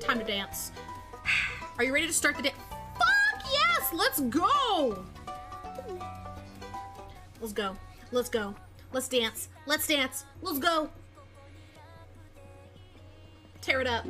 Time to dance. Are you ready to start the dance? Fuck yes! Let's go! Let's go. Let's go. Let's dance. Let's dance. Let's go. Tear it up.